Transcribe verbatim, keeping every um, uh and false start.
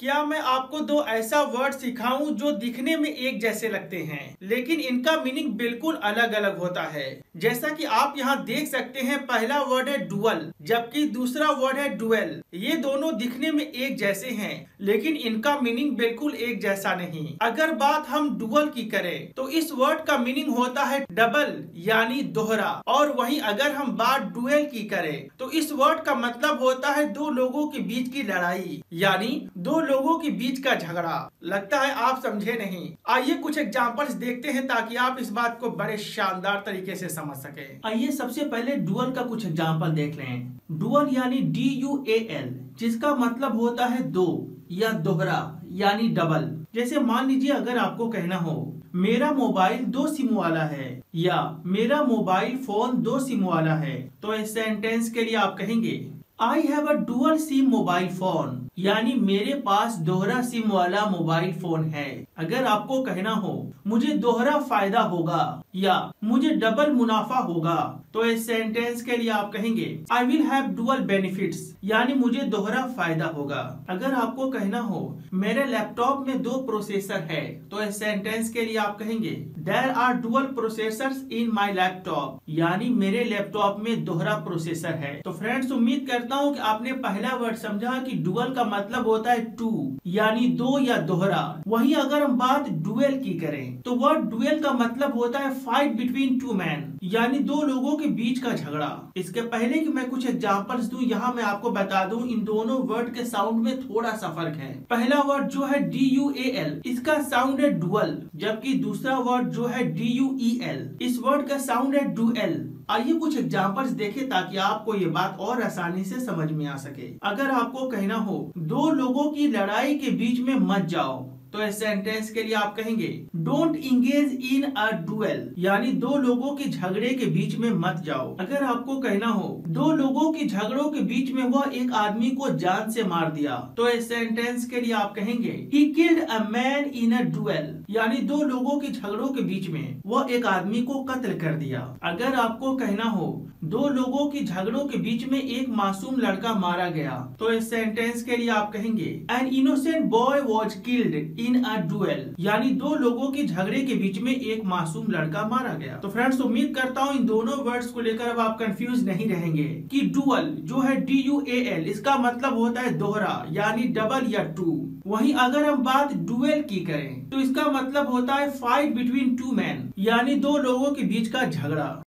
क्या मैं आपको दो ऐसा वर्ड सिखाऊं जो दिखने में एक जैसे लगते हैं लेकिन इनका मीनिंग बिल्कुल अलग अलग होता है। जैसा कि आप यहां देख सकते हैं, पहला वर्ड है डुअल जबकि दूसरा वर्ड है डुएल। ये दोनों दिखने में एक जैसे हैं लेकिन इनका मीनिंग बिल्कुल एक जैसा नहीं। अगर बात हम डुअल की करें तो इस वर्ड का मीनिंग होता है डबल यानी दोहरा, और वहीं अगर हम बात डुएल की करें तो इस वर्ड का मतलब होता है दो लोगों के बीच की लड़ाई यानी दो लोगों के बीच का झगड़ा। लगता है आप समझे नहीं। आइए कुछ एग्जाम्पल्स देखते हैं ताकि आप इस बात को बड़े शानदार तरीके से समझ सके। आइए सबसे पहले डुअल का कुछ एग्जाम्पल देख लें। डुअल यानी डी यू ए एल जिसका मतलब होता है दो या दोहरा यानी डबल। जैसे मान लीजिए अगर आपको कहना हो मेरा मोबाइल दो सिम वाला है या मेरा मोबाइल फोन दो सिम वाला है, तो इस सेंटेंस के लिए आप कहेंगे I have a dual SIM mobile phone यानी मेरे पास दोहरा सिम वाला मोबाइल फोन है। अगर आपको कहना हो मुझे दोहरा फायदा होगा या मुझे डबल मुनाफा होगा, तो इस सेंटेंस के लिए आप कहेंगे I will have dual benefits यानी मुझे दोहरा फायदा होगा। अगर आपको कहना हो मेरे लैपटॉप में दो प्रोसेसर है, तो इस सेंटेंस के लिए आप कहेंगे there are dual processors in my laptop यानी मेरे लैपटॉप में दोहरा प्रोसेसर है। तो फ्रेंड्स उम्मीद करता हूँ कि आपने पहला वर्ड समझा कि डुअल का मतलब होता है टू यानी दो या दोहरा। वहीं अगर हम बात डुएल की करें तो वर्ड डुएल का मतलब होता है फाइट बिटवीन टू मैन यानी दो लोगों के बीच का झगड़ा। इसके पहले कि मैं कुछ एग्जांपल्स दूं, यहाँ मैं आपको बता दूं इन दोनों वर्ड के साउंड में थोड़ा सा फर्क है। पहला वर्ड जो है डी यू ए एल इसका साउंड है डुअल, जबकि दूसरा वर्ड जो है डी यू ई एल इस वर्ड का साउंड है डुएल। आइए कुछ एग्जाम्पल्स देखें ताकि आपको ये बात और आसानी से समझ में आ सके। अगर आपको कहना हो दो लोगों की लड़ाई के बीच में मत जाओ, तो इस सेंटेंस के लिए आप कहेंगे don't engage in a duel यानी दो लोगों के झगड़े के बीच में मत जाओ। अगर आपको कहना हो दो लोगों के झगड़ों के बीच में वह एक आदमी को जान से मार दिया, तो इस सेंटेंस के लिए आप कहेंगे he killed a man in a duel यानी दो लोगों के झगड़ों के बीच में वह एक आदमी को कत्ल कर दिया। अगर आपको कहना हो दो लोगों के झगड़ों के बीच में एक मासूम लड़का मारा गया, तो इस सेंटेंस के लिए आप कहेंगे an innocent boy was killed in a duel यानी दो लोगों के झगड़े के बीच में एक मासूम लड़का मारा गया। तो फ्रेंड्स उम्मीद करता हूँ इन दोनों वर्ड्स को लेकर अब आप कंफ्यूज नहीं रहेंगे कि डुअल जो है डी यू ए एल इसका मतलब होता है दोहरा यानी डबल या टू। वहीं अगर हम बात डुएल की करें तो इसका मतलब होता है फाइट बिटवीन टू मैन यानी दो लोगों के बीच का झगड़ा।